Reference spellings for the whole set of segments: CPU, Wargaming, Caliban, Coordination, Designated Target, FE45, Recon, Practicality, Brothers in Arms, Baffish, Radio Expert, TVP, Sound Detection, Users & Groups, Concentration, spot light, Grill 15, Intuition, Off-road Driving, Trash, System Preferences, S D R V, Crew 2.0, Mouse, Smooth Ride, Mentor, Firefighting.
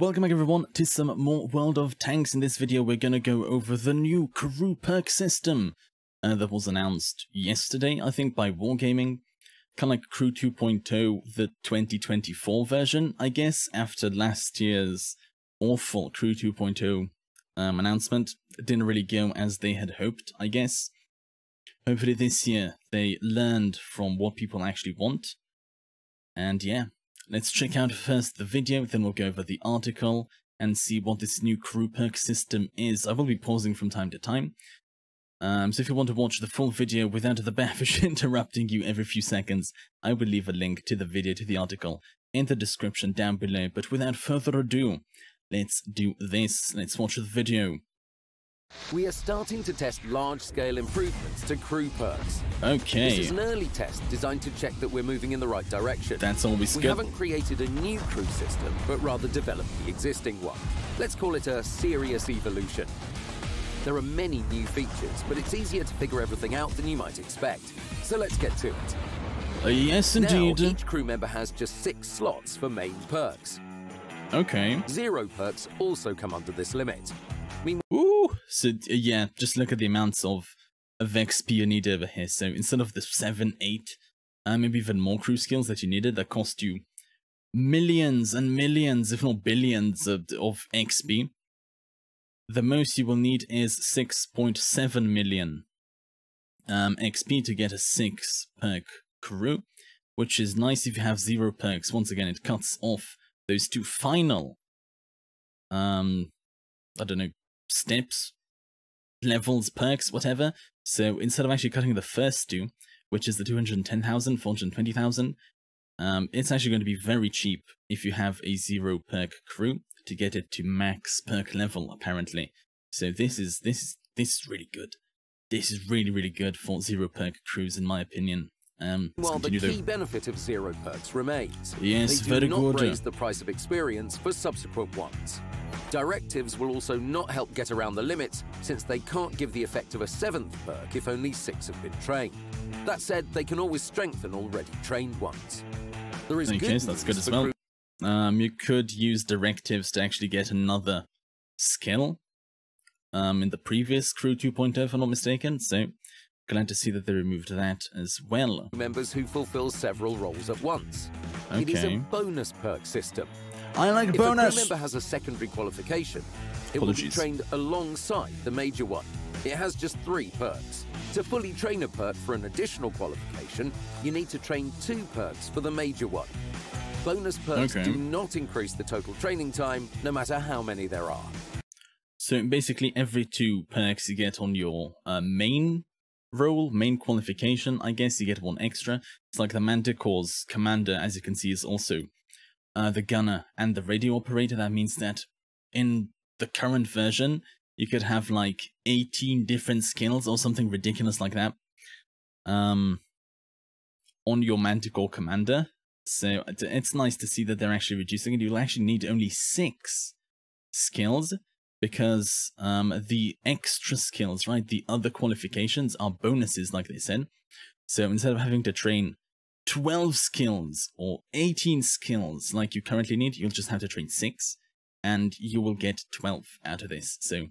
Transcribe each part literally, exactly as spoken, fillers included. Welcome back everyone to some more World of Tanks. In this video we're going to go over the new crew perk system uh, that was announced yesterday, I think, by Wargaming. Kind of like Crew two point oh, the twenty twenty-four version, I guess, after last year's awful Crew two point oh um, announcement. It didn't really go as they had hoped, I guess. Hopefully this year they learned from what people actually want. And yeah. Let's check out first the video, then we'll go over the article and see what this new crew perk system is. I will be pausing from time to time, um, so if you want to watch the full video without the Baffish interrupting you every few seconds, I will leave a link to the video, to the article, in the description down below. But without further ado, let's do this. Let's watch the video. We are starting to test large-scale improvements to crew perks. Okay. This is an early test designed to check that we're moving in the right direction. That's always good. We haven't created a new crew system, but rather developed the existing one. Let's call it a serious evolution. There are many new features, but it's easier to figure everything out than you might expect. So let's get to it. Uh, yes, indeed. Now, each crew member has just six slots for main perks. Okay. Zero perks also come under this limit. Ooh, so yeah, just look at the amounts of, of X P you need over here. So instead of the seven, eight, uh, maybe even more crew skills that you needed, that cost you millions and millions, if not billions, of, of X P. The most you will need is six point seven million um, X P to get a six perk crew, which is nice if you have zero perks. Once again, it cuts off those two final, um, I don't know, steps, levels, perks, whatever. So instead of actually cutting the first two, which is the two hundred ten thousand, four hundred twenty thousand, um, it's actually going to be very cheap if you have a zero perk crew to get it to max perk level, apparently. So this is this is this is really good. This is really really good for zero perk crews, in my opinion. Um, well, the key though. benefit of zero perks remains. Yes, they do very not good. raise the price of experience for subsequent ones. Directives will also not help get around the limits, since they can't give the effect of a seventh perk if only six have been trained. That said, they can always strengthen already trained ones. There is okay, good so that's good as well. Um, you could use directives to actually get another skill um, in the previous Crew two point oh, if I'm not mistaken, so glad to see that they removed that as well. Members who fulfill several roles at once. Okay. It is a bonus perk system. I like if bonus. If a crew member has a secondary qualification, Apologies. it will be trained alongside the major one. It has just three perks. To fully train a perk for an additional qualification, you need to train two perks for the major one. Bonus perks okay. do not increase the total training time, no matter how many there are. So basically, every two perks you get on your uh, main role, main qualification, I guess, you get one extra. It's like the Manticore's commander, as you can see, is also uh, the gunner and the radio operator. That means that in the current version, you could have like eighteen different skills or something ridiculous like that um, on your Manticore commander. So it's nice to see that they're actually reducing it. You'll actually need only six skills, because um, the extra skills, right, the other qualifications are bonuses, like they said. So instead of having to train twelve skills or eighteen skills like you currently need, you'll just have to train six, and you will get twelve out of this. So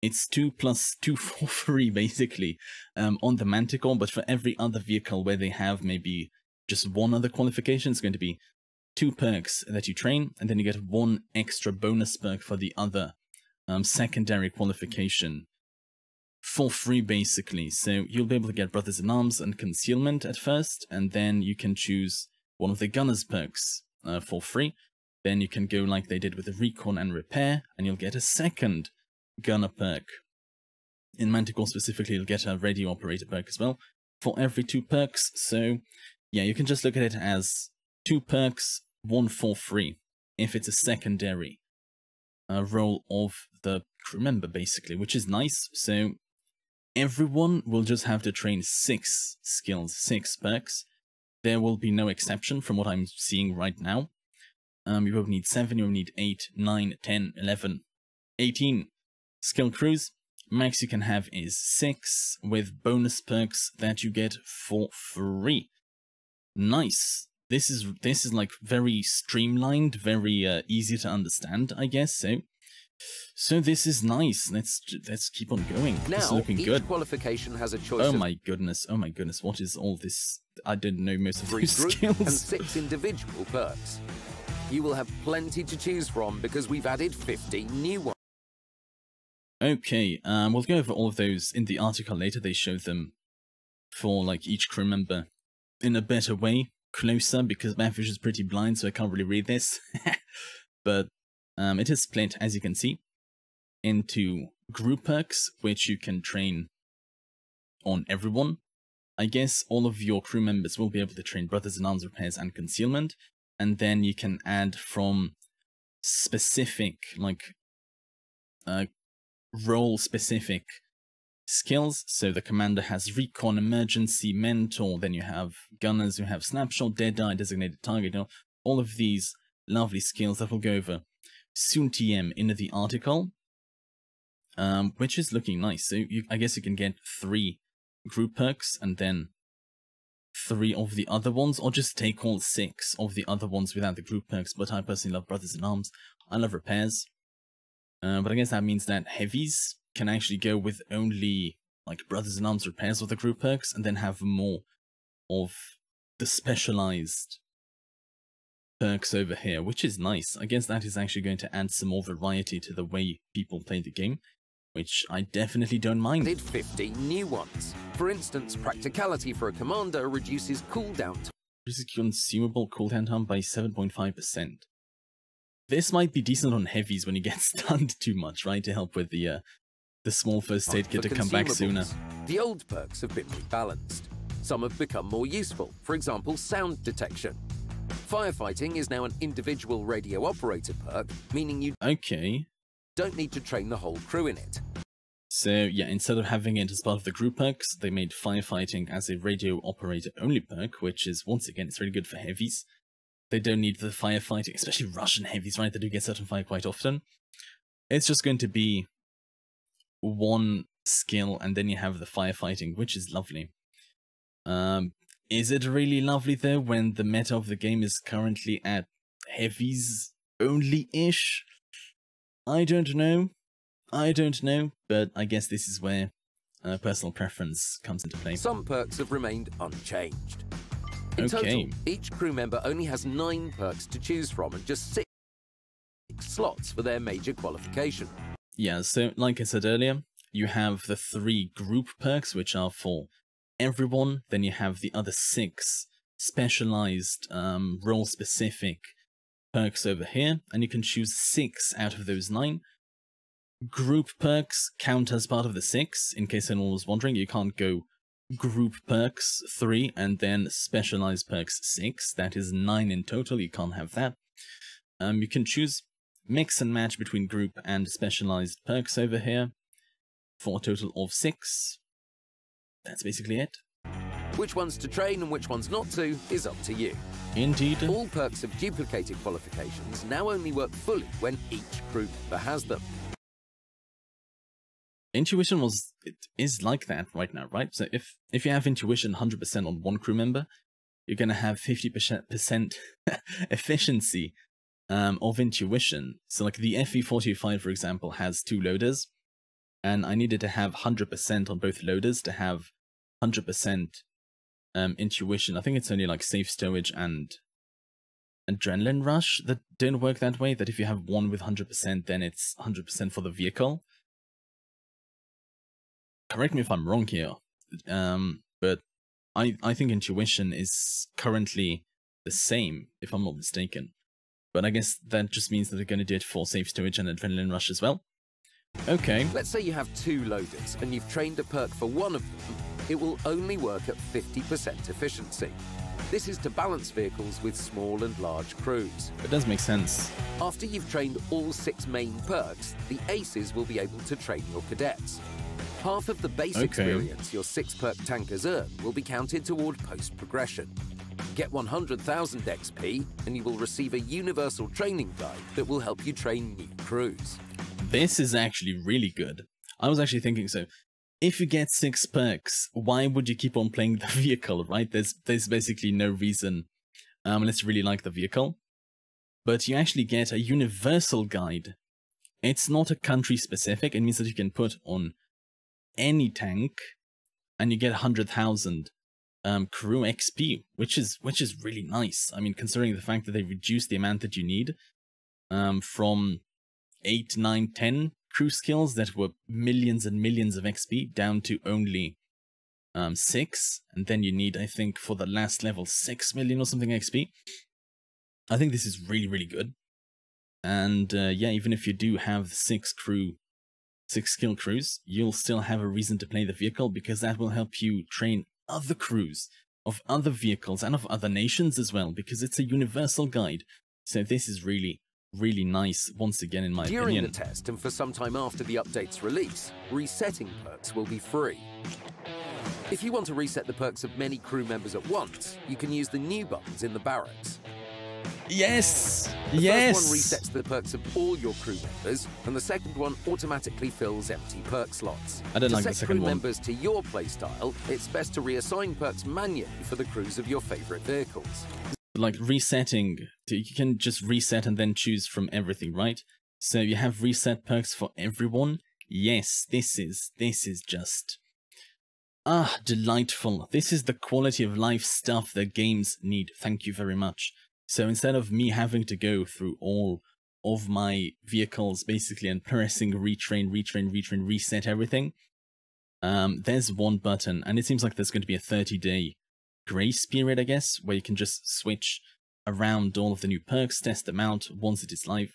it's two plus two for free, basically, um, on the Manticore. But for every other vehicle where they have maybe just one other qualification, it's going to be two perks that you train, and then you get one extra bonus perk for the other Um, secondary qualification for free, basically. So you'll be able to get Brothers in Arms and Concealment at first, and then you can choose one of the Gunners perks uh, for free. Then you can go like they did with the Recon and Repair, and you'll get a second Gunner perk. In Manticore specifically, you'll get a Radio Operator perk as well for every two perks. So yeah, you can just look at it as two perks, one for free, if it's a secondary Uh, role of the crew member, basically, which is nice. So everyone will just have to train six skills, six perks. There will be no exception from what I'm seeing right now. Um, you will need seven, you will need eight, nine, ten, eleven, eighteen skill crews. Max you can have is six, with bonus perks that you get for free. Nice. this is this is like very streamlined, very uh, easy to understand, I guess. So, so this is nice. Let's let's keep on going. Now, this is looking each good. Qualification has a choice. Oh my goodness! Oh my goodness! What is all this? I didn't know most of these skills. And six individual perks. You will have plenty to choose from because we've added fifteen new ones. Okay, um, we'll go over all of those in the article later. They show them for like each crew member in a better way, closer, because Baffish is pretty blind, so I can't really read this. But um, it is split, as you can see, into group perks, which you can train on everyone. I guess all of your crew members will be able to train Brothers in Arms repairs and concealment, and then you can add from specific, like, uh, role-specific skills. So the commander has Recon, Emergency, Mentor, then you have Gunners, you have Snapshot, Deadeye, Designated Target, you know, all of these lovely skills that we'll go over soon T M in the article, um, which is looking nice. So you, I guess you can get three group perks and then three of the other ones, or just take all six of the other ones without the group perks, but I personally love Brothers in Arms. I love repairs. Uh, but I guess that means that heavies can actually go with only like Brothers in Arms repairs with the group perks, and then have more of the specialized perks over here, which is nice. I guess that is actually going to add some more variety to the way people play the game, which I definitely don't mind. Did fifteen new ones. For instance, practicality for a commander reduces cooldown time. Reduces consumable cooldown time by seven point five percent. This might be decent on heavies when you get stunned too much, right? To help with the uh, the small first aid kit to come back sooner. The old perks have been rebalanced. Some have become more useful. For example, sound detection. Firefighting is now an individual radio operator perk, meaning you okay. don't need to train the whole crew in it. So yeah, instead of having it as part of the group perks, they made firefighting as a radio operator only perk, which is, once again, it's really good for heavies. They don't need the firefighting, especially Russian heavies, right? They do get set on fire quite often. It's just going to be one skill, and then you have the firefighting, which is lovely. Um, is it really lovely, though, when the meta of the game is currently at heavies only-ish? I don't know, I don't know, but I guess this is where uh, personal preference comes into play. Some perks have remained unchanged. In okay. total, each crew member only has nine perks to choose from and just six slots for their major qualification. Yeah, so like I said earlier, you have the three group perks, which are for everyone, then you have the other six specialized, um, role-specific perks over here, and you can choose six out of those nine. Group perks count as part of the six, in case anyone was wondering. You can't go group perks three and then specialized perks six. That is nine in total. You can't have that. Um, you can choose mix and match between group and specialized perks over here for a total of six. That's basically it. Which ones to train and which ones not to is up to you. Indeed. All perks of duplicated qualifications now only work fully when each crew member has them. Intuition was it is like that right now, right? So if if you have intuition one hundred percent on one crew member, you're going to have fifty percent efficiency um, of intuition. So like the F E forty-five, for example, has two loaders, and I needed to have one hundred percent on both loaders to have one hundred percent Um, intuition. I think it's only like Safe Stowage and Adrenaline Rush that don't work that way, that if you have one with one hundred percent, then it's one hundred percent for the vehicle. Correct me if I'm wrong here, um, but I, I think intuition is currently the same, if I'm not mistaken. But I guess that just means that they're going to do it for Safe Stowage and Adrenaline Rush as well. Okay. Let's say you have two loaders and you've trained a perk for one of them. It will only work at fifty percent efficiency. This is to balance vehicles with small and large crews. It does make sense. After you've trained all six main perks, the aces will be able to train your cadets. Half of the base okay. experience your six perk tankers earn will be counted toward post-progression. Get one hundred thousand X P and you will receive a universal training guide that will help you train new crews. This is actually really good. I was actually thinking so. If you get six perks, why would you keep on playing the vehicle, right? There's there's basically no reason um, unless you really like the vehicle. But you actually get a universal guide. It's not a country specific. It means that you can put on any tank and you get one hundred thousand um, crew X P, which is, which is really nice. I mean, considering the fact that they reduced the amount that you need um, from eight, nine, ten crew skills that were millions and millions of X P down to only um, six. And then you need, I think, for the last level, six million or something X P. I think this is really, really good. And uh, yeah, even if you do have six crew, six skill crews, you'll still have a reason to play the vehicle, because that will help you train other crews of other vehicles and of other nations as well, because it's a universal guide. So this is really, really nice, once again, in my opinion. During the test and for some time after the update's release, resetting perks will be free. If you want to reset the perks of many crew members at once, you can use the new buttons in the barracks. Yes! The yes! The first one resets the perks of all your crew members, and the second one automatically fills empty perk slots. I don't to like the second one. To set crew members to your playstyle, it's best to reassign perks manually for the crews of your favorite vehicles. Like resetting, you can just reset and then choose from everything, right? So you have reset perks for everyone. Yes, this is, this is just... ah, delightful. This is the quality of life stuff that games need. Thank you very much. So instead of me having to go through all of my vehicles, basically, and pressing retrain, retrain, retrain, reset everything, um, there's one button. And it seems like there's going to be a thirty day grace period, I guess, where you can just switch around all of the new perks, test them out once it is live.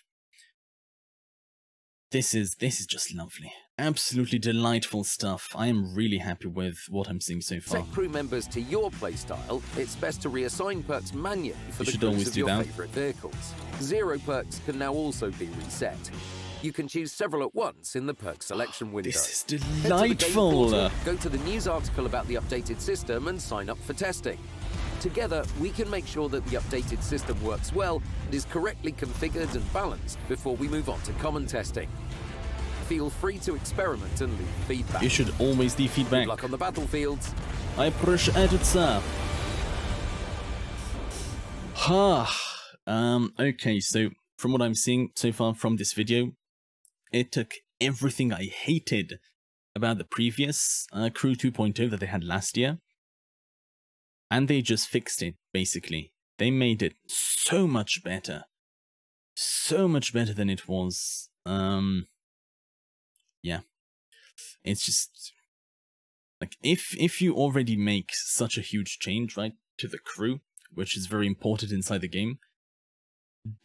This is, this is just lovely. Absolutely delightful stuff. I am really happy with what I'm seeing so far. Set crew members to your playstyle, it's best to reassign perks manually for you the crews of your that. favorite vehicles. Zero perks can now also be reset. You can choose several at once in the perk selection window. This is delightful! To portal, go to the news article about the updated system and sign up for testing. Together, we can make sure that the updated system works well and is correctly configured and balanced before we move on to common testing. Feel free to experiment and leave feedback. You should always leave feedback. Good luck on the battlefields. I appreciate it, sir. Ha. um, okay, so from what I'm seeing so far from this video, it took everything I hated about the previous uh, Crew two point oh that they had last year, and they just fixed it, basically. They made it so much better. So much better than it was. Um... Yeah, it's just like if if you already make such a huge change, right, to the crew, which is very important inside the game,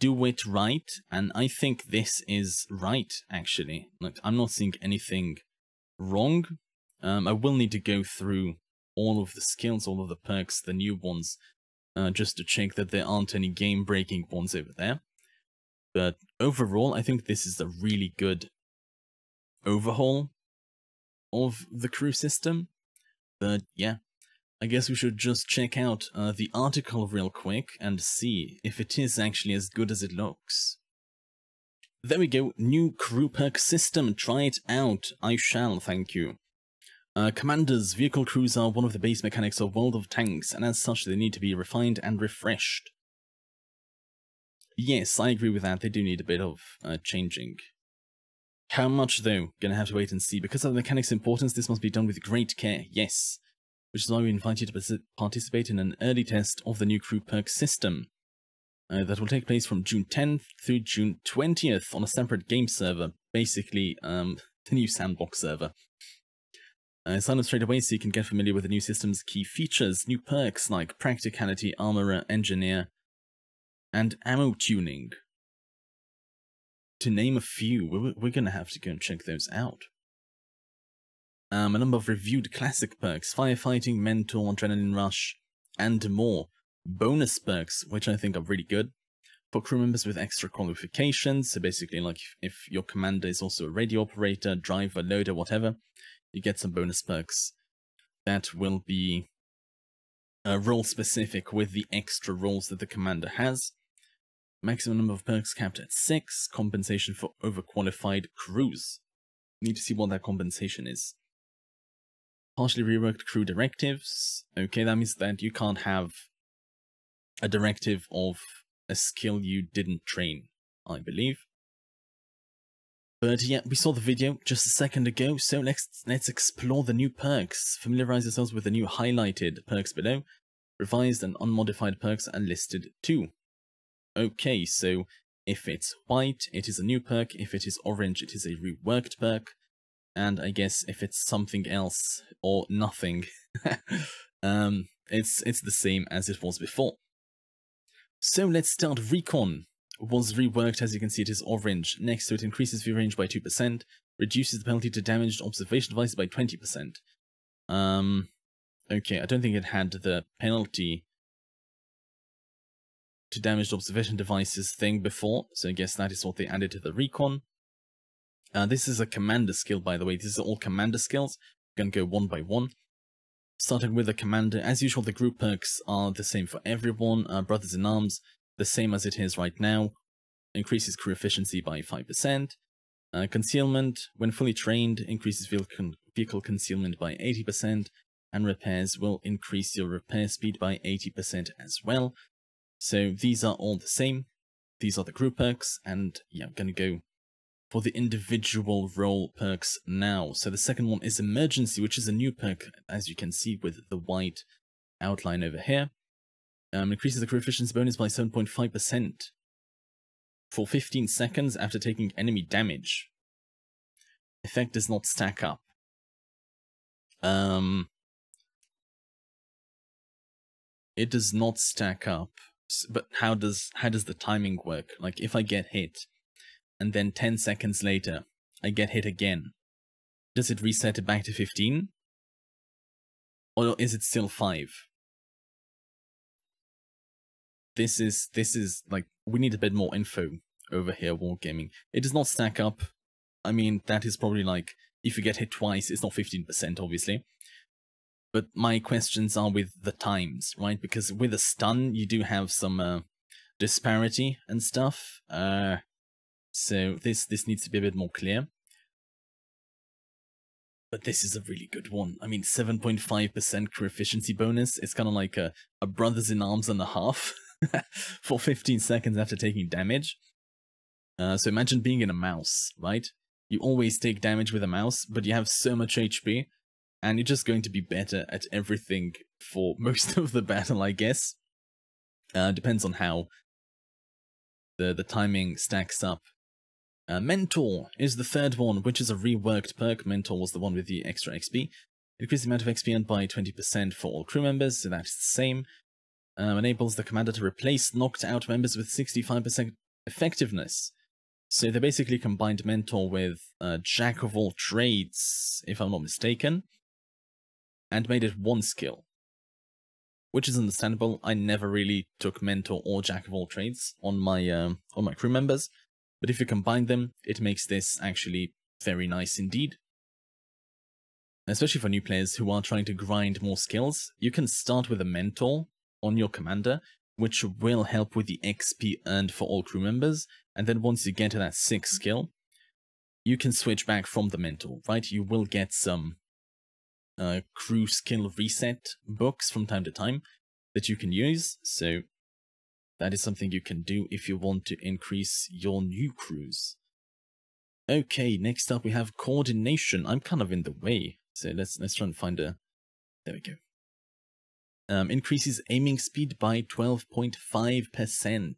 do it right. And I think this is right, actually. Like, I'm not seeing anything wrong. Um, I will need to go through all of the skills, all of the perks, the new ones, uh, just to check that there aren't any game-breaking ones over there. But overall, I think this is a really good overhaul of the crew system. But yeah, I guess we should just check out uh, the article real quick and see if it is actually as good as it looks. There we go, new crew perk system, try it out. I shall, thank you. Uh, commanders, vehicle crews are one of the base mechanics of World of Tanks, and as such they need to be refined and refreshed. Yes, I agree with that, they do need a bit of uh, changing. How much, though? Gonna have to wait and see. Because of the mechanic's importance, this must be done with great care, yes. Which is why we invite you to participate in an early test of the new crew perk system. Uh, that will take place from June tenth through June twentieth on a separate game server. Basically, um, the new sandbox server. Uh, sign up straight away so you can get familiar with the new system's key features. New perks like Practicality, Armorer, Engineer, and Ammo Tuning, to name a few. We're going to have to go and check those out. Um, a number of reviewed classic perks, Firefighting, Mentor, Adrenaline Rush, and more. Bonus perks, which I think are really good, for crew members with extra qualifications. So basically, like, if your commander is also a radio operator, driver, loader, whatever, you get some bonus perks that will be uh, role-specific with the extra roles that the commander has. Maximum number of perks capped at six. Compensation for overqualified crews. Need to see what that compensation is. Partially reworked crew directives. Okay, that means that you can't have a directive of a skill you didn't train, I believe. But yeah, we saw the video just a second ago, so let's, let's explore the new perks. Familiarise yourselves with the new highlighted perks below. Revised and unmodified perks are listed too. Okay, so if it's white, it is a new perk. If it is orange, it is a reworked perk. And I guess if it's something else or nothing, um, it's, it's the same as it was before. So let's start. Recon was reworked. As you can see, it is orange. Next to it, increases view range by two percent, reduces the penalty to damaged observation devices by twenty percent. Um, okay, I don't think it had the penalty to damaged observation devices thing before, so I guess that is what they added to the Recon. Uh, this is a commander skill, by the way. These are all commander skills. We're going to go one by one. Starting with the commander. As usual, the group perks are the same for everyone. Uh, Brothers in Arms, the same as it is right now. Increases crew efficiency by five percent. Uh, concealment, when fully trained, increases vehicle concealment by eighty percent, and repairs will increase your repair speed by eighty percent as well. So these are all the same. These are the group perks, and yeah, I'm going to go for the individual role perks now. So the second one is Emergency, which is a new perk, as you can see with the white outline over here. Um, increases the crew efficiency bonus by seven point five percent for fifteen seconds after taking enemy damage. Effect does not stack up. Um, it does not stack up. But how does how does the timing work? Like, if I get hit, and then ten seconds later, I get hit again, does it reset it back to fifteen? Or is it still five? This is, this is, like, we need a bit more info over here, Wargaming. It does not stack up. I mean, that is probably like, if you get hit twice, it's not fifteen percent, obviously. But my questions are with the times, right? Because with a stun, you do have some uh, disparity and stuff. Uh, so this, this needs to be a bit more clear. But this is a really good one. I mean, seven point five percent crew efficiency bonus. It's kind of like a, a Brothers in Arms and a half for fifteen seconds after taking damage. Uh, so imagine being in a mouse, right? You always take damage with a mouse, but you have so much H P, and you're just going to be better at everything for most of the battle, I guess. Uh, depends on how the, the timing stacks up. Uh, Mentor is the third one, which is a reworked perk. Mentor was the one with the extra X P. Increases the amount of X P by twenty percent for all crew members, so that is the same. Um, enables the commander to replace knocked out members with sixty-five percent effectiveness. So they basically combined Mentor with uh, Jack-of-All-Trades, if I'm not mistaken, and made it one skill. Which is understandable. I never really took Mentor or Jack-of-All-Trades on my um, on my crew members. But if you combine them, it makes this actually very nice indeed. Especially for new players who are trying to grind more skills, you can start with a Mentor on your commander, which will help with the X P earned for all crew members. And then once you get to that sixth skill, you can switch back from the Mentor, right? You will get some uh, crew skill reset books from time to time that you can use. So that is something you can do if you want to increase your new crews. Okay, next up we have Coordination. I'm kind of in the way, so let's let's try and find a... There we go. Um, increases aiming speed by twelve point five percent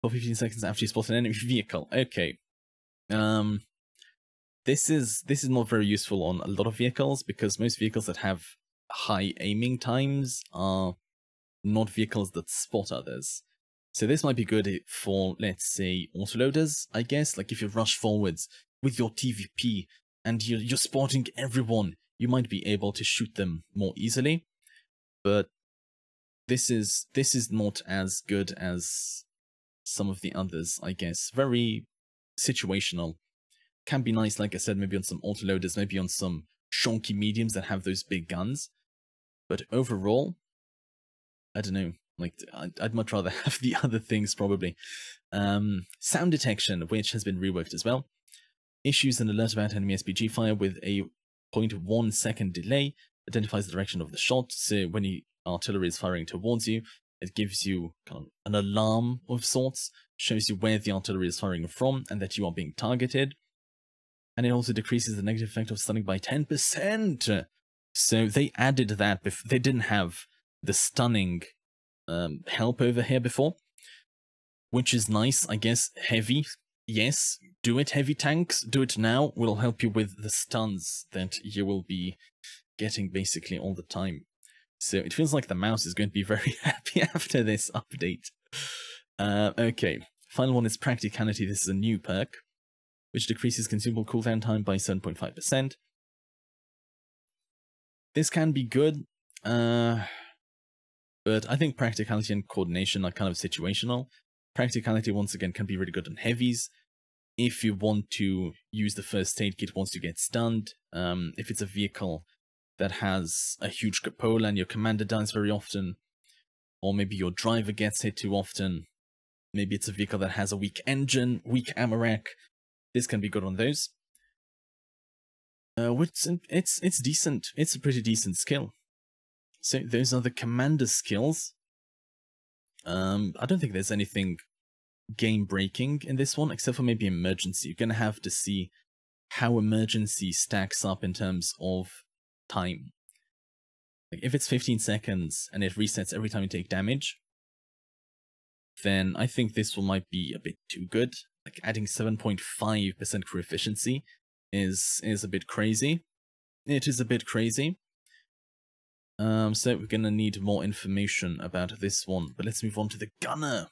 for fifteen seconds after you spot an enemy vehicle. Okay. Um, this is this is not very useful on a lot of vehicles, because most vehicles that have high aiming times are not vehicles that spot others. So this might be good for, let's say, autoloaders, I guess. Like if you rush forwards with your T V P and you're, you're spotting everyone, you might be able to shoot them more easily. But this is this is not as good as some of the others, I guess. Very situational. Can be nice, like I said, maybe on some autoloaders, maybe on some shonky mediums that have those big guns. But overall, I don't know, like, I'd, I'd much rather have the other things, probably. Um, sound Detection, which has been reworked as well. Issues an alert about enemy S P G fire with a zero point one second delay, identifies the direction of the shot, so when your artillery is firing towards you, It gives you kind of an alarm of sorts, shows you where the artillery is firing from and that you are being targeted. And it also decreases the negative effect of stunning by ten percent. So they added that. Before. They didn't have the stunning um, help over here before, which is nice, I guess. Heavy, yes, do it, heavy tanks. Do it now. We'll help you with the stuns that you will be getting basically all the time. So it feels like the mouse is going to be very happy after this update. Uh, okay, final one is Practicality. This is a new perk, which decreases consumable cooldown time by seven point five percent. This can be good, uh, but I think Practicality and Coordination are kind of situational. Practicality, once again, can be really good on heavies. If you want to use the first aid kit once you get stunned, um, if it's a vehicle that has a huge cupola and your commander dies very often, or maybe your driver gets hit too often, maybe it's a vehicle that has a weak engine, weak Amorek, this can be good on those. Uh, it's, it's, it's decent, it's a pretty decent skill. So those are the commander skills. Um, I don't think there's anything game-breaking in this one, except for maybe Emergency. You're going to have to see how Emergency stacks up in terms of time. Like if it's fifteen seconds and it resets every time you take damage, then I think this one might be a bit too good. Like adding seven point five percent crew efficiency is is a bit crazy. It is a bit crazy. Um, so we're gonna need more information about this one. But let's move on to the gunner.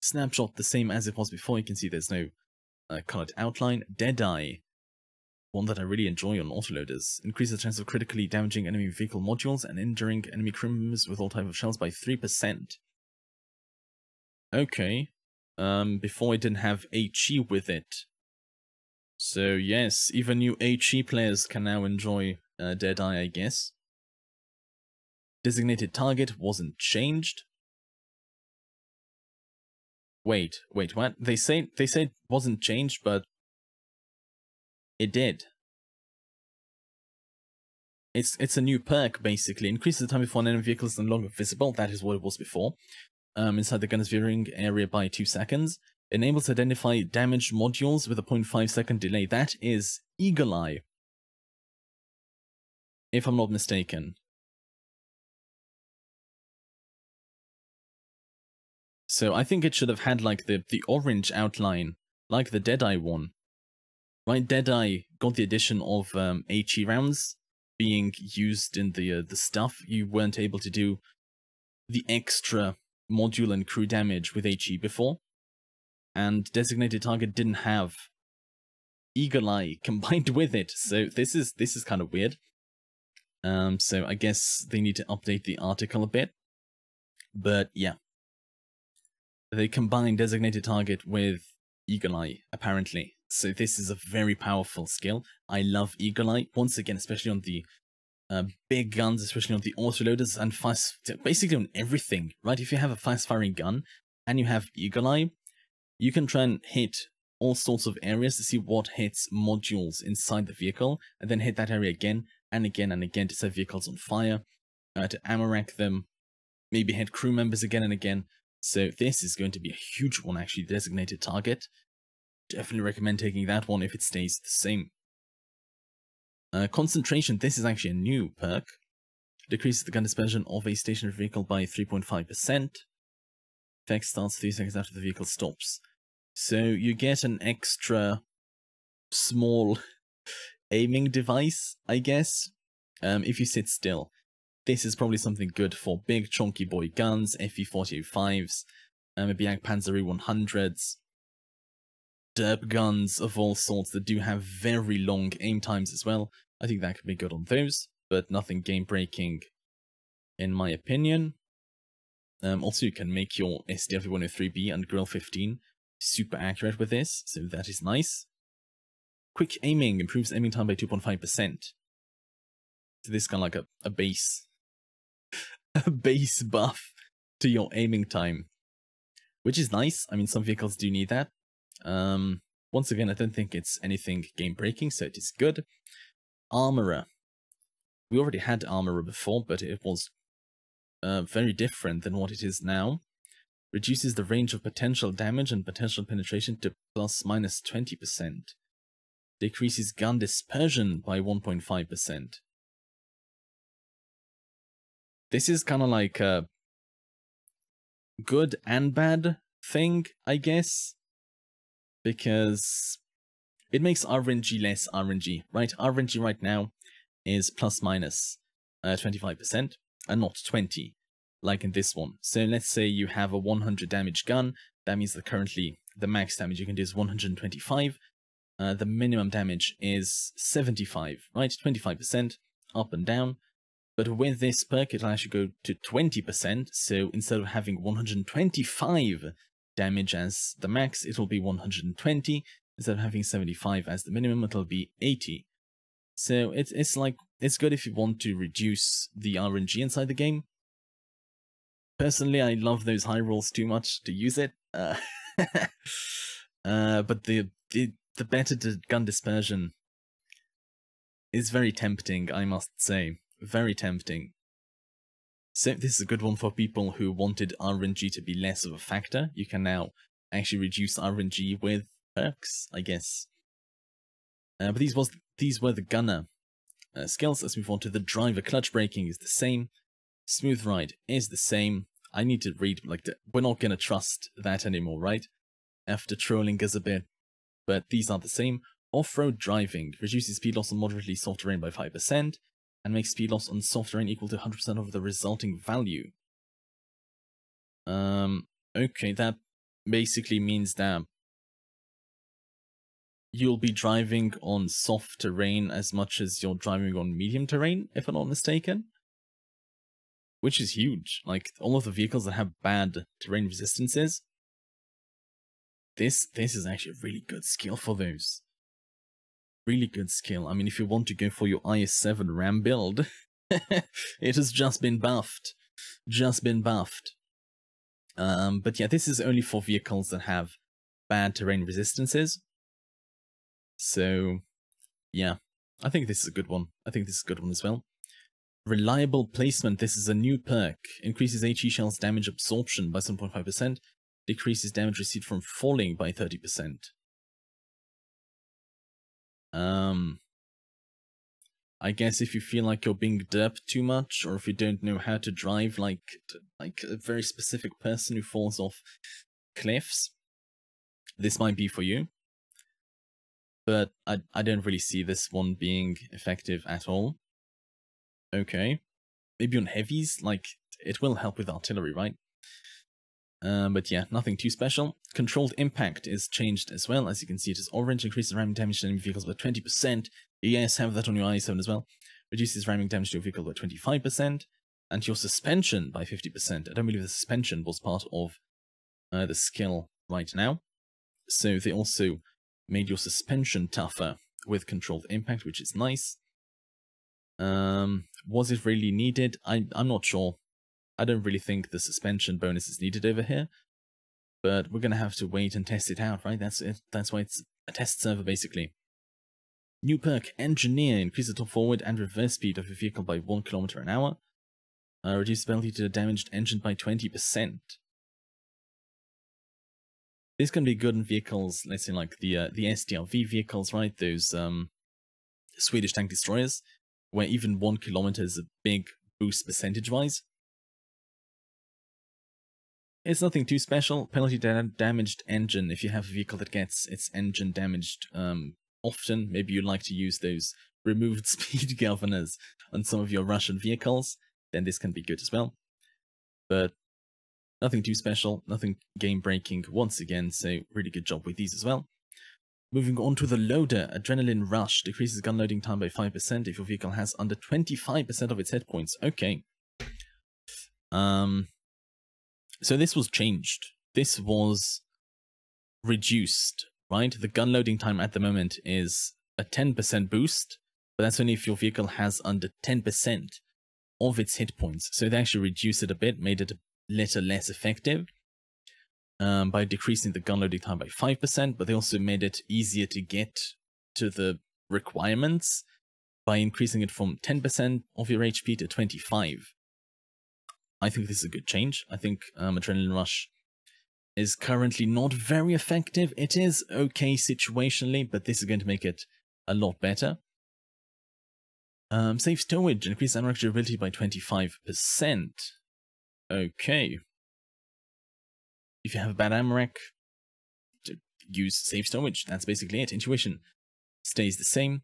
Snapshot, the same as it was before. You can see there's no uh, colored outline. Deadeye, one that I really enjoy on autoloaders. Increase the chance of critically damaging enemy vehicle modules and injuring enemy crew members with all types of shells by three percent. Okay. Um, before I didn't have HE with it. So yes, even new HE players can now enjoy uh, Deadeye, I guess. Designated Target wasn't changed. Wait, wait, what? They say they say it wasn't changed, but it did. It's it's a new perk, basically. Increases the time before an enemy vehicle is no longer visible. That is what it was before. Um, inside the gunner's viewing area by two seconds. Enables identify damaged modules with a zero point five second delay. That is Eagle Eye, if I'm not mistaken. So I think it should have had like the the orange outline, like the Deadeye one. Right, Deadeye got the addition of um, HE rounds being used in the uh, the stuff. You weren't able to do the extra module and crew damage with HE before, and Designated Target didn't have Eagle Eye combined with it. So this is this is kind of weird. Um, so I guess they need to update the article a bit. But yeah, they combined Designated Target with Eagle Eye apparently. So this is a very powerful skill. I love Eagle Eye, once again, especially on the uh, big guns, especially on the autoloaders and fast, basically on everything, right? If you have a fast-firing gun and you have Eagle Eye, you can try and hit all sorts of areas to see what hits modules inside the vehicle, and then hit that area again and again and again to set vehicles on fire, uh, to Amorek them, maybe hit crew members again and again. So this is going to be a huge one, actually, Designated Target. Definitely recommend taking that one if it stays the same. Uh, concentration, this is actually a new perk. Decreases the gun dispersion of a stationary vehicle by three point five percent. Effect starts three seconds after the vehicle stops. So you get an extra small aiming device, I guess, um, if you sit still. This is probably something good for big chonky boy guns, F E forty-fives, uh, maybe like Panzer E one hundreds. Derp guns of all sorts that do have very long aim times as well. I think that could be good on those, but nothing game-breaking in my opinion. Um, also, you can make your S D F one oh three B and Grill fifteen super accurate with this, so that is nice. Quick aiming improves aiming time by two point five percent. So this is kind of like a, a base, a base buff to your aiming time, which is nice. I mean, some vehicles do need that. Um, once again, I don't think it's anything game-breaking, so it is good. Armorer. We already had Armorer before, but it was uh, very different than what it is now. Reduces the range of potential damage and potential penetration to plus minus twenty percent. Decreases gun dispersion by one point five percent. This is kind of like a good and bad thing, I guess, because it makes R N G less R N G, right? R N G right now is plus minus uh, twenty-five percent and not twenty, like in this one. So let's say you have a one hundred damage gun. That means that currently the max damage you can do is one hundred twenty-five. Uh, the minimum damage is seventy-five, right? twenty-five percent up and down. But with this perk, it'll actually go to twenty percent. So instead of having one hundred twenty-five damage as the max, it'll be one hundred twenty. Instead of having seventy-five as the minimum, it'll be eighty. So it's, it's like, it's good if you want to reduce the R N G inside the game. Personally, I love those high rolls too much to use it. Uh, uh, but the, the, the better the gun dispersion is very tempting, I must say. Very tempting. So this is a good one for people who wanted R N G to be less of a factor. You can now actually reduce R N G with perks, I guess. Uh, but these was these were the gunner uh, skills. Let's move on to the driver. Clutch braking is the same. Smooth ride is the same. I need to read, like, the, we're not going to trust that anymore, right? After trolling us a bit. But these are the same. Off-road driving reduces speed loss on moderately soft terrain by five percent. And makes speed loss on soft terrain equal to one hundred percent of the resulting value. Um, okay, that basically means that you'll be driving on soft terrain as much as you're driving on medium terrain, if I'm not mistaken. Which is huge. Like, all of the vehicles that have bad terrain resistances, this, this is actually a really good skill for those. Really good skill. I mean, if you want to go for your I S seven RAM build, it has just been buffed. Just been buffed. Um, but yeah, this is only for vehicles that have bad terrain resistances. So, yeah, I think this is a good one. I think this is a good one as well. Reliable placement. This is a new perk. Increases HE shell's damage absorption by seven point five percent. Decreases damage received from falling by thirty percent. Um, I guess if you feel like you're being derped too much, or if you don't know how to drive, like like a very specific person who falls off cliffs, this might be for you. But I I don't really see this one being effective at all. Okay, maybe on heavies, like it will help with artillery, right? Um, but yeah, nothing too special. Controlled Impact is changed as well. As you can see, it is orange. Increases ramming damage to enemy vehicles by twenty percent. You guys have that on your I S seven as well. Reduces ramming damage to your vehicle by twenty-five percent. And your suspension by fifty percent. I don't believe the suspension was part of uh, the skill right now. So they also made your suspension tougher with Controlled Impact, which is nice. Um, was it really needed? I, I'm not sure. I don't really think the suspension bonus is needed over here, but we're going to have to wait and test it out, right? That's it. That's why it's a test server, basically. New perk, Engineer. Increase the top forward and reverse speed of your vehicle by one kilometer an hour. Uh, reduce penalty to the damaged engine by twenty percent. This can be good in vehicles, let's say like the, uh, the S D R V vehicles, right? Those um, Swedish tank destroyers, where even one kilometer is a big boost percentage-wise. It's nothing too special. Penalty to damaged engine. If you have a vehicle that gets its engine damaged um, often, maybe you'd like to use those removed speed governors on some of your Russian vehicles, then this can be good as well. But nothing too special, nothing game-breaking once again, so really good job with these as well. Moving on to the loader, Adrenaline Rush. Decreases gun loading time by five percent if your vehicle has under twenty-five percent of its hit points. Okay. Um... So this was changed. This was reduced, right? The gun loading time at the moment is a ten percent boost, but that's only if your vehicle has under ten percent of its hit points. So they actually reduced it a bit, made it a little less effective um, by decreasing the gun loading time by five percent, but they also made it easier to get to the requirements by increasing it from ten percent of your H P to twenty-five. I think this is a good change. I think um, Adrenaline Rush is currently not very effective. It is okay situationally, but this is going to make it a lot better. Um, Safe Stowage, increased ammo durability by twenty-five percent. Okay. If you have a bad ammo rack, use Safe Stowage. That's basically it. Intuition stays the same.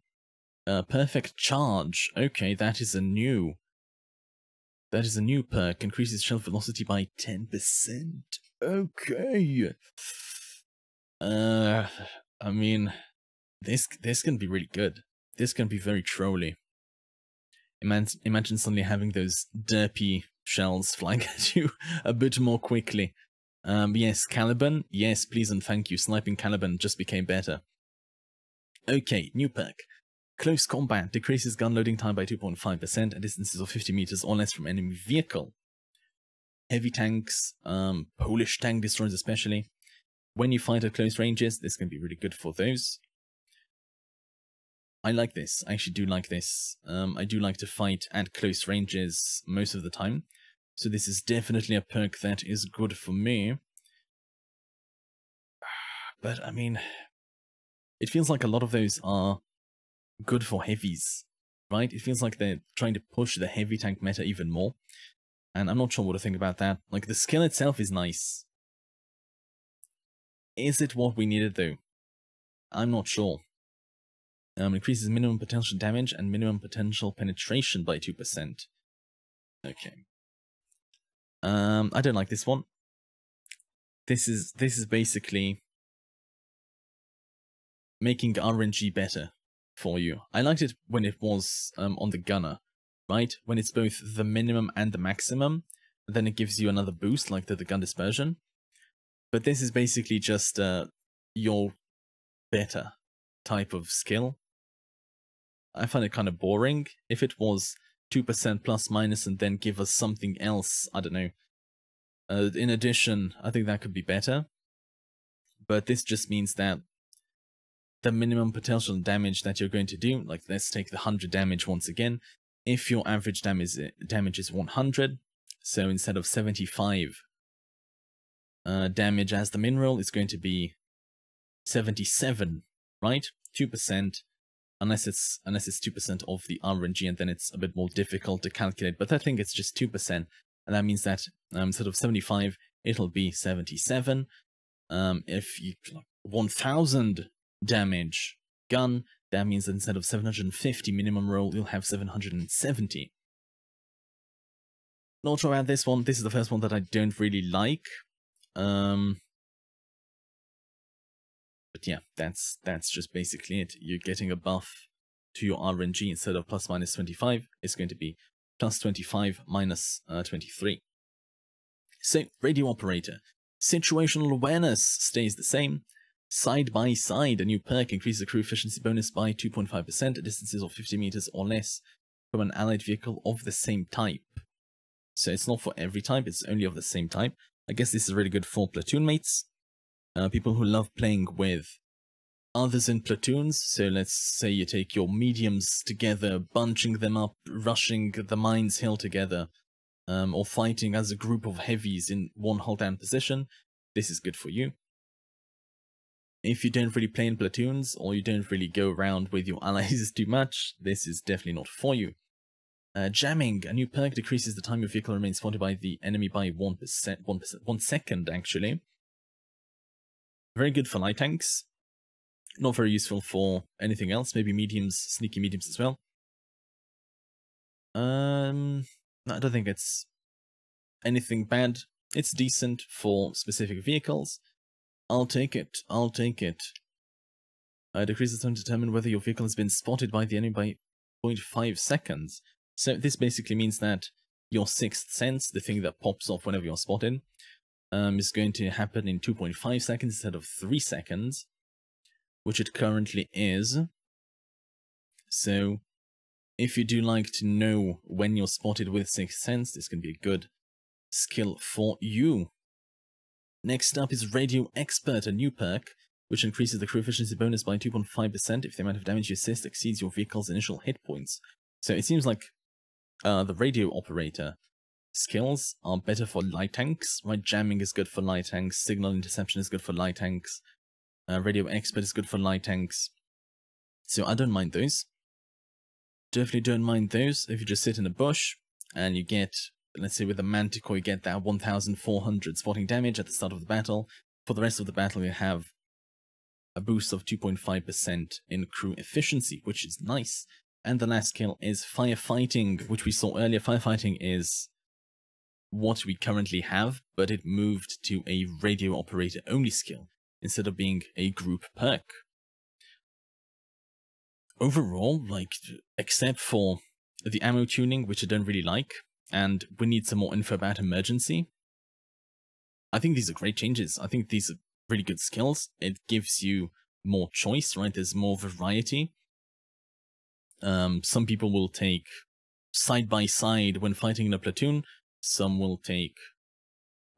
Uh, Perfect Charge. Okay, that is a new... That is a new perk. Increases shelf velocity by ten percent. Okay. Uh, I mean, this this can be really good. This can be very trolly. Imagine, imagine suddenly having those derpy shells flying at you a bit more quickly. Um, yes, Caliban. Yes, please and thank you. Sniping Caliban just became better. Okay, new perk. Close combat decreases gun loading time by two point five percent at distances of fifty meters or less from enemy vehicle. Heavy tanks, um, Polish tank destroyers especially. When you fight at close ranges, this can be really good for those. I like this. I actually do like this. Um, I do like to fight at close ranges most of the time. So this is definitely a perk that is good for me. But I mean, it feels like a lot of those are good for heavies, right? It feels like they're trying to push the heavy tank meta even more. And I'm not sure what to think about that. Like, the skill itself is nice. Is it what we needed though? I'm not sure. Um, increases minimum potential damage and minimum potential penetration by two percent. Okay. Um, I don't like this one. This is this is basically making R N G better for you. I liked it when it was um, on the gunner, right? When it's both the minimum and the maximum, then it gives you another boost like the, the gun dispersion. But this is basically just uh, your better type of skill. I find it kind of boring. If it was two percent plus minus and then give us something else, I don't know, uh, in addition, I think that could be better. But this just means that the minimum potential damage that you're going to do, like let's take the one hundred damage once again, if your average damage, damage is one hundred, so instead of seventy-five uh, damage as the min roll, it's going to be seventy-seven, right? two percent. Unless it's unless it's two percent of the R N G, and then it's a bit more difficult to calculate. But I think it's just two percent, and that means that um, instead of seventy-five, it'll be seventy-seven. Um, if you like, one thousand damage gun, that means that instead of seven hundred fifty minimum roll, you'll have seven hundred seventy. Not sure about this one. This is the first one that I don't really like. Um... But yeah, that's that's just basically it. You're getting a buff to your R N G. Instead of plus minus twenty-five, it's going to be plus twenty-five minus uh, twenty-three. So, radio operator. Situational awareness stays the same. Side by side, a new perk increases the crew efficiency bonus by two point five percent at distances of fifty meters or less from an allied vehicle of the same type. So it's not for every type, it's only of the same type. I guess this is really good for platoon mates. Uh, people who love playing with others in platoons. So let's say you take your mediums together, bunching them up, rushing the mines hill together, um, or fighting as a group of heavies in one hold down position. This is good for you. If you don't really play in platoons, or you don't really go around with your allies too much, this is definitely not for you. Uh, jamming, a new perk decreases the time your vehicle remains spotted by the enemy by one percent, one percent, one second actually. Very good for light tanks, not very useful for anything else, maybe mediums, sneaky mediums as well. Um, I don't think it's anything bad. It's decent for specific vehicles. I'll take it, I'll take it. Uh, decreases the time to determine whether your vehicle has been spotted by the enemy by zero point five seconds. So this basically means that your sixth sense, the thing that pops off whenever you're spotted, Um, is going to happen in two point five seconds instead of three seconds, which it currently is. So if you do like to know when you're spotted with Sixth Sense, this can be a good skill for you. Next up is Radio Expert, a new perk, which increases the crew efficiency bonus by two point five percent if the amount of damage you assist exceeds your vehicle's initial hit points. So it seems like uh, the radio operator skills are better for light tanks, right? Jamming is good for light tanks, signal interception is good for light tanks, uh, radio expert is good for light tanks. So I don't mind those. Definitely don't mind those if you just sit in a bush and you get, let's say with the Manticore, you get that one thousand four hundred spotting damage at the start of the battle. For the rest of the battle, you have a boost of two point five percent in crew efficiency, which is nice. And the last skill is Firefighting, which we saw earlier. Firefighting is what we currently have, but it moved to a radio operator only skill instead of being a group perk. Overall, like, except for the ammo tuning, which I don't really like, and we need some more info about emergency, I think these are great changes. I think these are really good skills. It gives you more choice, right? There's more variety. Um, some people will take side by side when fighting in a platoon. Some will take,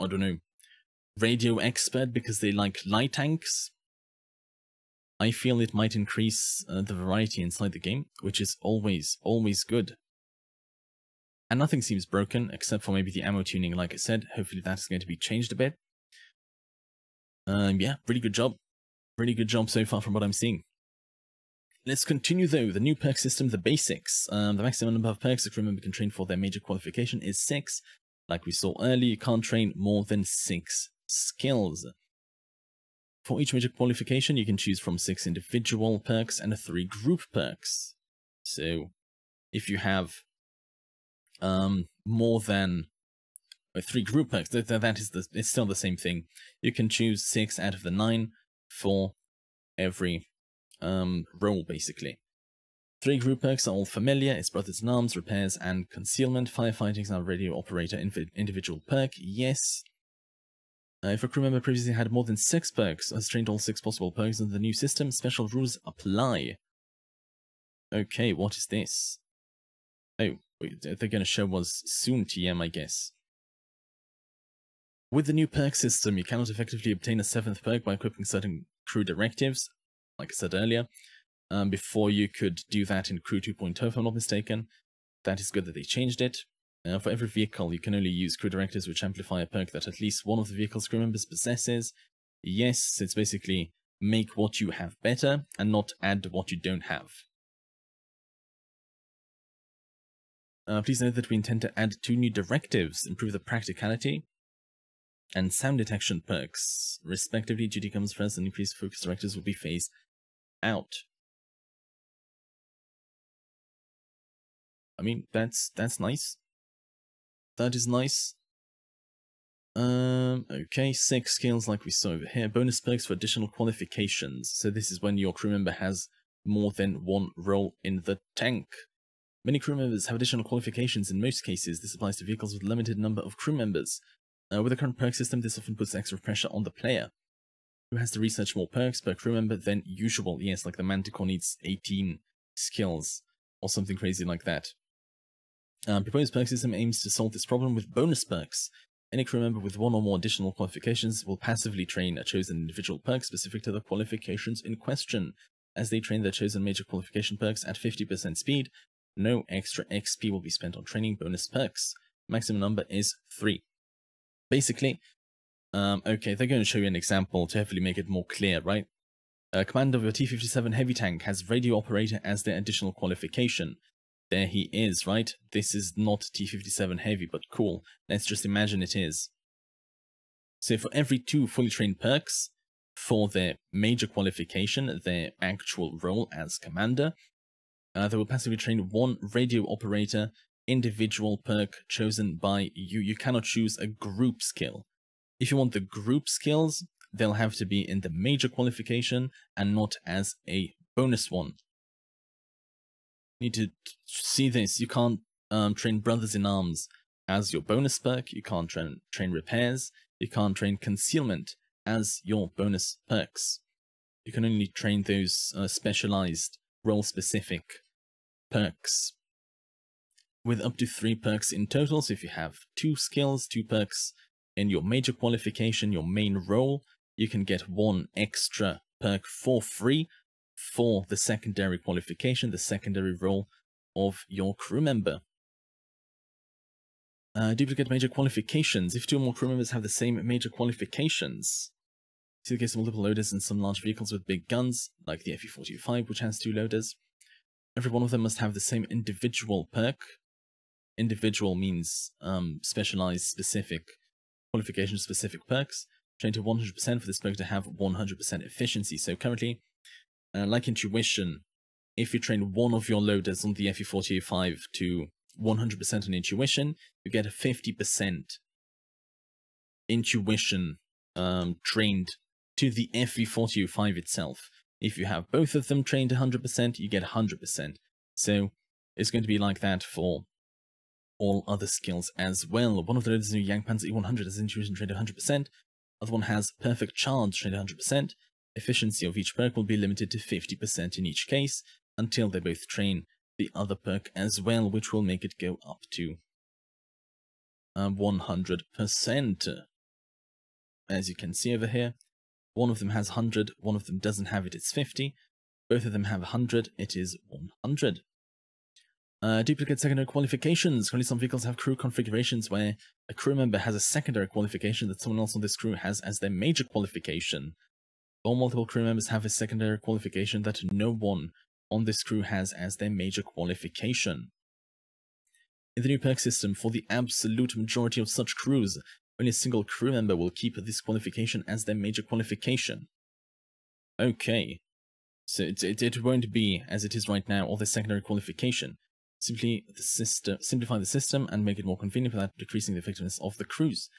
I don't know, radio expert because they like light tanks. I feel it might increase uh, the variety inside the game, which is always, always good. And nothing seems broken, except for maybe the ammo tuning, like I said. Hopefully that's going to be changed a bit. Um, yeah, really good job. Really good job so far from what I'm seeing. Let's continue though, the new perk system, the basics. Um, the maximum number of perks a crewmember can train for their major qualification is six. Like we saw earlier, you can't train more than six skills. For each major qualification, you can choose from six individual perks and three group perks. So, if you have um, more than uh, three group perks, th th that is the, it's still the same thing. You can choose six out of the nine for every um role, basically. Three group perks are all familiar. It's Brothers in Arms, Repairs and Concealment. Firefighting is now Radio Operator individual perk, yes. Uh, if a crew member previously had more than six perks, has trained all six possible perks under the new system, special rules apply. Okay, what is this? Oh, they're going to show us soon, T M, I guess. With the new perk system, you cannot effectively obtain a seventh perk by equipping certain crew directives. Like I said earlier, um, before you could do that in Crew two point oh, if I'm not mistaken. That is good that they changed it. Uh, for every vehicle, you can only use crew directives which amplify a perk that at least one of the vehicle's crew members possesses. Yes, it's basically make what you have better and not add what you don't have. Uh, please note that we intend to add two new directives, improve the practicality and sound detection perks. Respectively, duty comes first and increased focus directives will be phased out. I mean, that's that's nice. That is nice. Um, okay, six skills like we saw over here. Bonus perks for additional qualifications. So this is when your crew member has more than one role in the tank. Many crew members have additional qualifications in most cases. This applies to vehicles with a limited number of crew members. Uh, with the current perk system, this often puts extra pressure on the player, who has to research more perks per crew member than usual. Yes, like the Manticore needs eighteen skills, or something crazy like that. Um, proposed perk system aims to solve this problem with bonus perks. Any crew member with one or more additional qualifications will passively train a chosen individual perk specific to the qualifications in question, as they train their chosen major qualification perks at fifty percent speed. No extra X P will be spent on training bonus perks. Maximum number is three. Basically, um, okay, they're going to show you an example to hopefully make it more clear, right? Uh, commander of your T fifty-seven heavy tank has radio operator as their additional qualification. There he is, right? This is not T fifty-seven heavy, but cool. Let's just imagine it is. So for every two fully trained perks, for their major qualification, their actual role as commander, uh, they will passively train one radio operator individual perk chosen by you. You cannot choose a group skill. If you want the group skills, they'll have to be in the major qualification and not as a bonus one. Need to see this. You can't um, train Brothers in Arms as your bonus perk. You can't train, train Repairs. You can't train Concealment as your bonus perks. You can only train those uh, specialized, role-specific perks, with up to three perks in total. So if you have two skills, two perks in your major qualification, your main role, you can get one extra perk for free for the secondary qualification, the secondary role of your crew member. Uh, duplicate major qualifications. If two or more crew members have the same major qualifications. This is the case of multiple loaders and some large vehicles with big guns, like the F E forty-five, which has two loaders. Every one of them must have the same individual perk. Individual means um, specialized, specific, qualification-specific perks. Trained to one hundred percent for this perk to have one hundred percent efficiency. So currently, uh, like Intuition, if you train one of your loaders on the F E forty-five to one hundred percent on Intuition, you get a fifty percent Intuition um, trained to the F E forty-five itself. If you have both of them trained one hundred percent, you get one hundred percent. So it's going to be like that for all other skills as well. One of the loaders in the Jagdpanzer E one hundred has Intuition trained one hundred percent. Other one has Perfect Charge trained one hundred percent. Efficiency of each perk will be limited to fifty percent in each case until they both train the other perk as well, which will make it go up to um, one hundred percent. As you can see over here, one of them has one hundred, one of them doesn't have it, it's fifty. Both of them have one hundred, it is one hundred. Uh, duplicate secondary qualifications. Currently some vehicles have crew configurations where a crew member has a secondary qualification that someone else on this crew has as their major qualification. Or multiple crew members have a secondary qualification that no one on this crew has as their major qualification. In the new perk system, for the absolute majority of such crews, only a single crew member will keep this qualification as their major qualification. Okay, so it, it, it won't be, as it is right now, all the secondary qualification. Simply the system, simplify the system and make it more convenient without decreasing the effectiveness of the crews.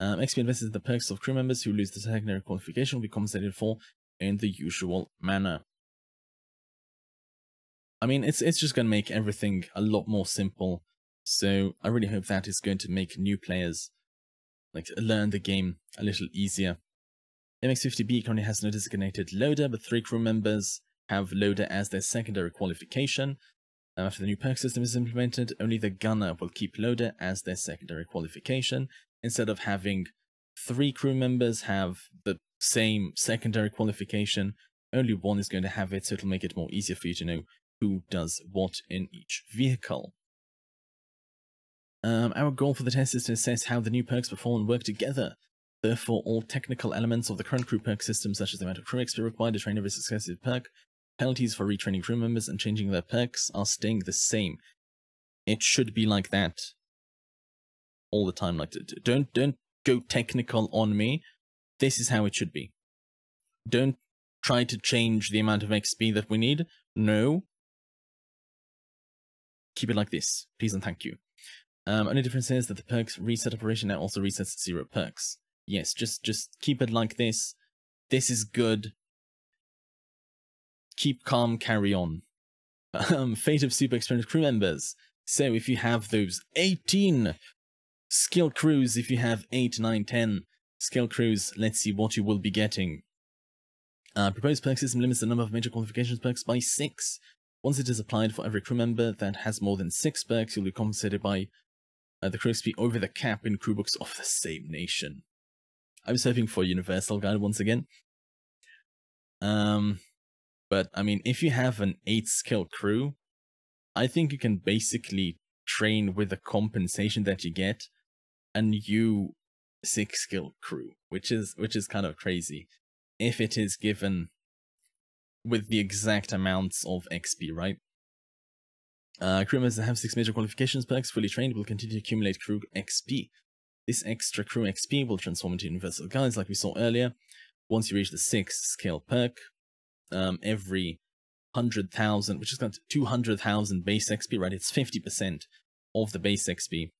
Um, X P invested in the perks of crew members who lose the secondary qualification will be compensated for in the usual manner. I mean, it's it's just going to make everything a lot more simple, so I really hope that is going to make new players like learn the game a little easier. M X fifty B currently has no designated loader, but three crew members have loader as their secondary qualification. Um, after the new perk system is implemented, only the gunner will keep loader as their secondary qualification, instead of having three crew members have the same secondary qualification, only one is going to have it, so it'll make it more easier for you to know who does what in each vehicle. Um, our goal for the test is to assess how the new perks perform and work together. Therefore, all technical elements of the current crew perk system, such as the amount of crew X P required to train every successive perk, penalties for retraining crew members and changing their perks, are staying the same. It should be like that all the time. Like, don't don't go technical on me. This is how it should be. Don't try to change the amount of X P that we need. No. Keep it like this, please and thank you. Um, only difference is that the perks reset operation now also resets zero perks. Yes, just just keep it like this. This is good. Keep calm, carry on. Um, fate of super experienced crew members. So if you have those eighteen skill crews, if you have eight, nine, ten skill crews, let's see what you will be getting. Uh, proposed perk system limits the number of major qualifications perks by six. Once it is applied for every crew member that has more than six perks, you'll be compensated by uh, the crew X P over the cap in crew books of the same nation. I was hoping for a universal guide once again. Um, but, I mean, if you have an eight skill crew, I think you can basically train with the compensation that you get a new six skill crew, which is, which is kind of crazy, if it is given with the exact amounts of X P, right? Uh, crew members that have six major qualifications perks fully trained will continue to accumulate crew X P. This extra crew X P will transform into universal guides like we saw earlier. Once you reach the sixth skill perk, um, every one hundred thousand, which is got two hundred thousand base X P, right? It's fifty percent of the base X P.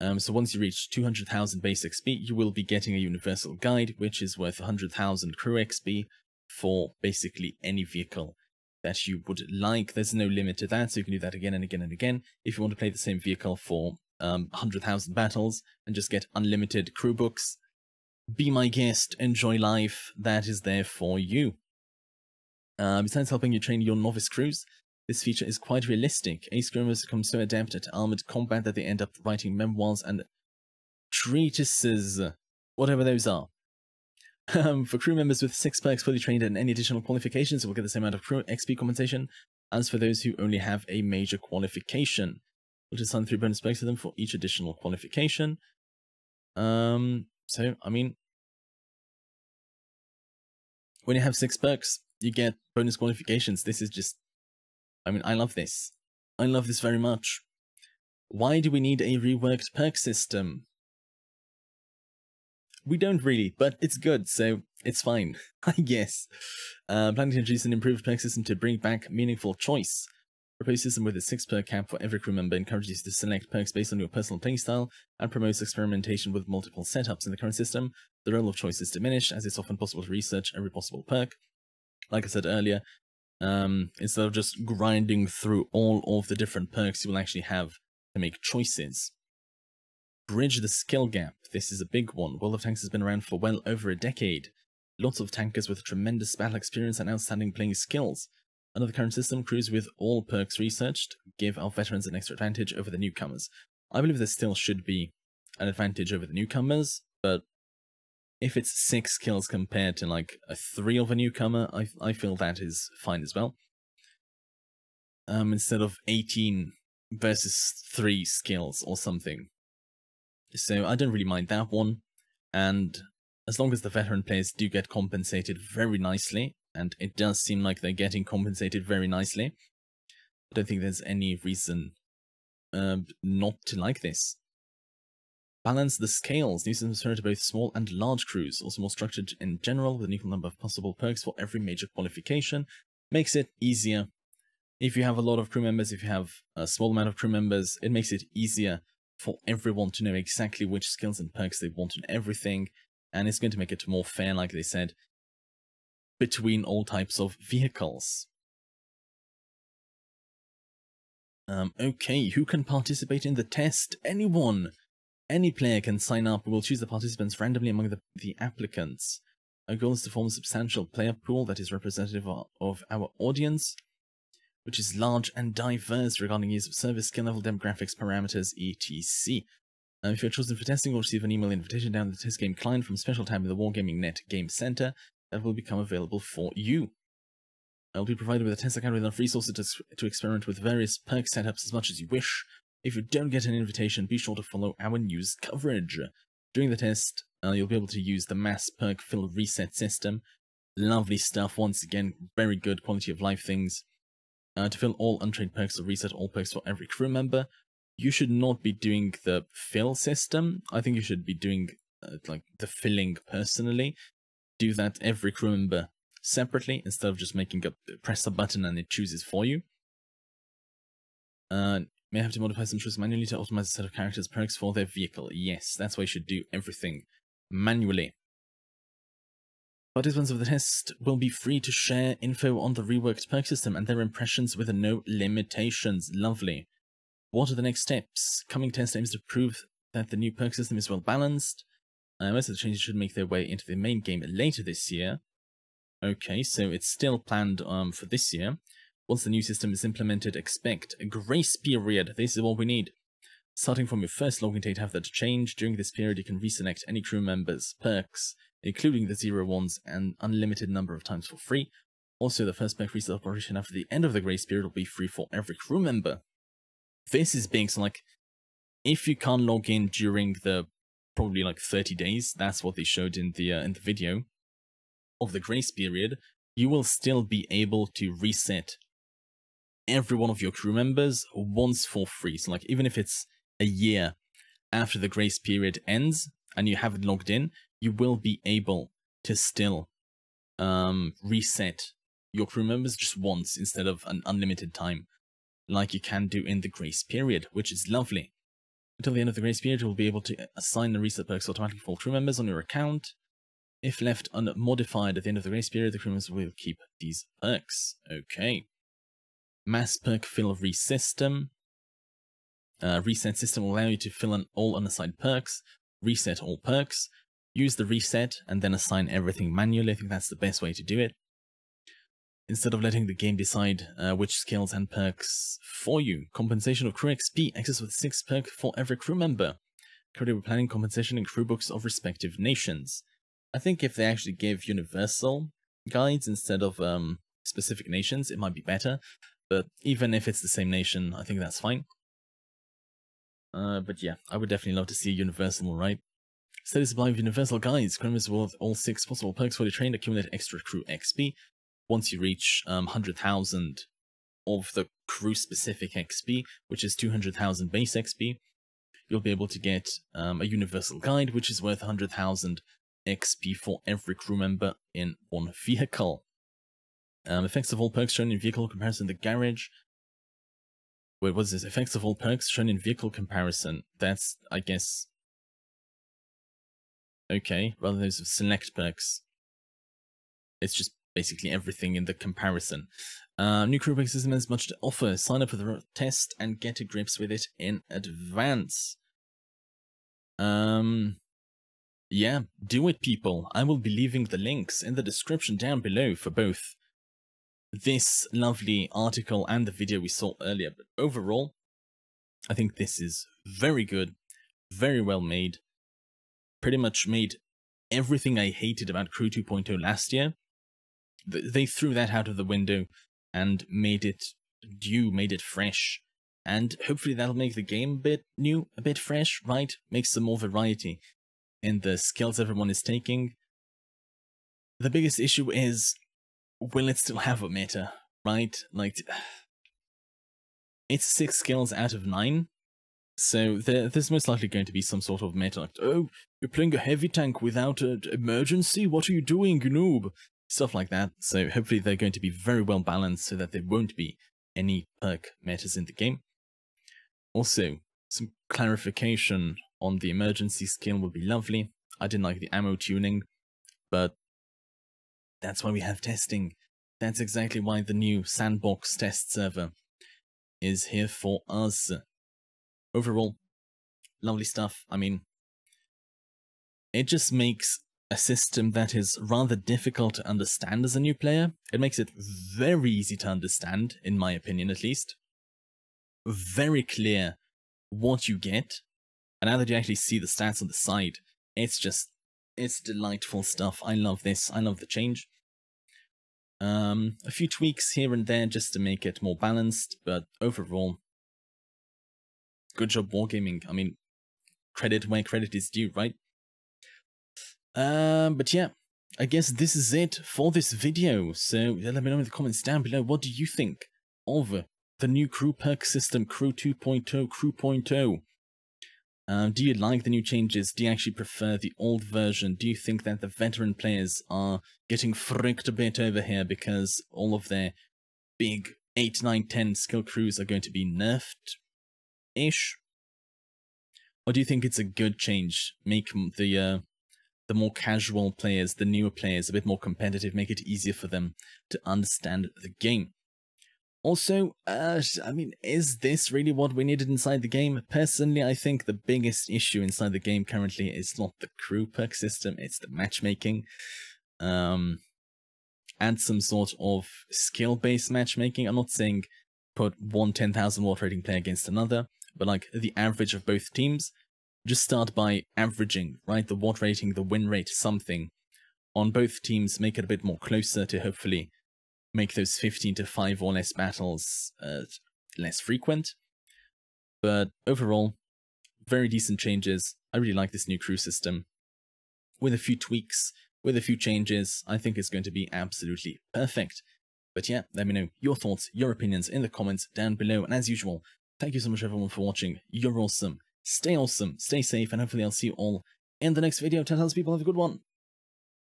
Um, so once you reach two hundred thousand base X P, you will be getting a universal guide, which is worth one hundred thousand crew X P, for basically any vehicle that you would like. There's no limit to that, so you can do that again and again and again. If you want to play the same vehicle for um, one hundred thousand battles and just get unlimited crew books, be my guest, enjoy life, that is there for you. Uh, besides helping you train your novice crews, this feature is quite realistic. Ace crew members become so adept at armored combat that they end up writing memoirs and treatises, whatever those are. Um, for crew members with six perks fully trained and any additional qualifications, will get the same amount of crew X P compensation as for those who only have a major qualification. We'll just assign three bonus specs to them for each additional qualification. Um, so, I mean, when you have six perks, you get bonus qualifications. This is just, I mean, I love this. I love this very much. Why do we need a reworked perk system? We don't really, but it's good, so it's fine, I guess. Uh, planning to introduce an improved perk system to bring back meaningful choice. Proposed system with a six perk cap for every crew member encourages you to select perks based on your personal playstyle and promotes experimentation with multiple setups. In the current system, the role of choice is diminished, as it's often possible to research every possible perk. Like I said earlier, um, instead of just grinding through all of the different perks, you will actually have to make choices. Bridge the skill gap. This is a big one. World of Tanks has been around for well over a decade. Lots of tankers with tremendous battle experience and outstanding playing skills. Under the current system, crews with all perks researched give our veterans an extra advantage over the newcomers. I believe there still should be an advantage over the newcomers, but if it's six kills compared to like a three of a newcomer, I, I feel that is fine as well. Um, instead of eighteen versus three skills or something. So I don't really mind that one, and as long as the veteran players do get compensated very nicely, and it does seem like they're getting compensated very nicely, I don't think there's any reason uh, not to like this. Balance the scales. New systems refer to both small and large crews, also more structured in general, with an equal number of possible perks for every major qualification. Makes it easier. If you have a lot of crew members, if you have a small amount of crew members, it makes it easier for everyone to know exactly which skills and perks they want and everything, and it's going to make it more fair, like they said, between all types of vehicles. Um, okay, who can participate in the test? Anyone! Any player can sign up. We'll choose the participants randomly among the, the applicants. Our goal is to form a substantial player pool that is representative of, of our audience, which is large and diverse regarding years of service, skill level, demographics, parameters, et cetera. Uh, if you are chosen for testing, you'll receive an email invitation down the test game client from a special tab in the Wargaming Net Game Center that will become available for you. I'll be provided with a test account with enough resources to, to experiment with various perk setups as much as you wish. If you don't get an invitation, be sure to follow our news coverage. During the test, uh, you'll be able to use the mass perk fill reset system. Lovely stuff, once again, very good quality of life things. Uh, to fill all untrained perks or reset all perks for every crew member. You should not be doing the fill system. I think you should be doing uh, like the filling personally. Do that every crew member separately instead of just making a press a button and it chooses for you. Uh, may have to modify some choices manually to optimize a set of characters' perks for their vehicle. Yes, that's why you should do everything manually. Participants of the test will be free to share info on the reworked perk system and their impressions with no limitations. Lovely. What are the next steps? Coming test aims to prove that the new perk system is well balanced. Uh, most of the changes should make their way into the main game later this year. Okay, so it's still planned um, for this year. Once the new system is implemented, expect a grace period. This is what we need. Starting from your first login date, have that change. During this period, you can reselect any crew members' perks, including the zero ones, an unlimited number of times for free. Also, the first perk reset operation after the end of the grace period will be free for every crew member. This is big, so like, if you can't log in during the, probably like thirty days, that's what they showed in the, uh, in the video, of the grace period, you will still be able to reset every one of your crew members once for free. So like, even if it's a year after the grace period ends, and you haven't logged in, you will be able to still um, reset your crew members just once instead of an unlimited time, like you can do in the grace period, which is lovely. Until the end of the grace period, you'll be able to assign the reset perks automatically for all crew members on your account. If left unmodified at the end of the grace period, the crew members will keep these perks. Okay. Mass perk fill resystem. Uh, reset system will allow you to fill in all unassigned perks. Reset all perks, use the reset, and then assign everything manually. I think that's the best way to do it. Instead of letting the game decide uh, which skills and perks for you. Compensation of crew X P, access with six perk for every crew member. Currently we're planning compensation in crew books of respective nations. I think if they actually gave universal guides instead of um, specific nations, it might be better. But even if it's the same nation, I think that's fine. Uh, but yeah, I would definitely love to see Universal, right? Steady supply of Universal guides. Crew is worth all six possible perks for the train. Accumulate extra crew X P. Once you reach um, one hundred thousand of the crew-specific X P, which is two hundred thousand base X P, you'll be able to get um, a Universal guide, which is worth one hundred thousand X P for every crew member in one vehicle. Um, effects of all perks shown in vehicle comparison to garage. Wait, what is this? Effects of all perks shown in vehicle comparison. That's, I guess... Okay, rather those of select perks. It's just basically everything in the comparison. Uh, new crew perk system has much to offer. Sign up for the test and get to grips with it in advance. Um... Yeah, do it, people. I will be leaving the links in the description down below for both this lovely article and the video we saw earlier. But overall, I think this is very good, very well made, pretty much made everything I hated about Crew two point oh last year. They threw that out of the window and made it new, made it fresh. And hopefully that'll make the game a bit new, a bit fresh, right? Make some more variety in the skills everyone is taking. The biggest issue is, will it still have a meta, right? Like, it's six skills out of nine, so there, there's most likely going to be some sort of meta, like, oh, you're playing a heavy tank without an emergency? What are you doing, you noob? Stuff like that, so hopefully they're going to be very well balanced so that there won't be any perk metas in the game. Also, some clarification on the emergency skill would be lovely. I didn't like the ammo tuning, but that's why we have testing. That's exactly why the new sandbox test server is here for us. Overall, lovely stuff. I mean, it just makes a system that is rather difficult to understand as a new player. It makes it very easy to understand, in my opinion at least. Very clear what you get. And now that you actually see the stats on the side, it's just, it's delightful stuff. I love this. I love the change. Um, a few tweaks here and there just to make it more balanced, but overall, good job Wargaming. I mean, credit where credit is due, right? Um, but yeah, I guess this is it for this video. So let me know in the comments down below, what do you think of the new crew perk system, Crew two point oh, Crew point oh? Um, do you like the new changes? Do you actually prefer the old version? Do you think that the veteran players are getting fricked a bit over here because all of their big eight, nine, ten skill crews are going to be nerfed-ish? Or do you think it's a good change? Make the, uh, the more casual players, the newer players, a bit more competitive, make it easier for them to understand the game. Also, uh, I mean, is this really what we needed inside the game? Personally, I think the biggest issue inside the game currently is not the crew perk system, it's the matchmaking. Um, add some sort of skill-based matchmaking. I'm not saying put one ten thousand war rating player against another, but like the average of both teams. Just start by averaging, right? The war rating, the win rate, something. On both teams, make it a bit more closer to hopefully make those fifteen to five or less battles uh, less frequent. But overall, very decent changes. I really like this new crew system. With a few tweaks, with a few changes, I think it's going to be absolutely perfect. But yeah, let me know your thoughts, your opinions in the comments down below. And as usual, thank you so much everyone for watching. You're awesome. Stay awesome, stay safe, and hopefully I'll see you all in the next video. Tell us people, have a good one.